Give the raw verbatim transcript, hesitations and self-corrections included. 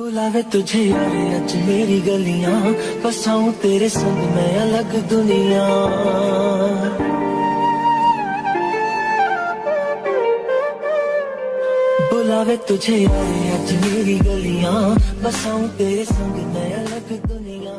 बुलावे तुझे यारे आज मेरी गलियां, बसाऊं तेरे संग मैं अलग दुनिया। बुलावे तुझे यारे आज मेरी गलियां, बसाऊं तेरे संग मैं अलग दुनिया।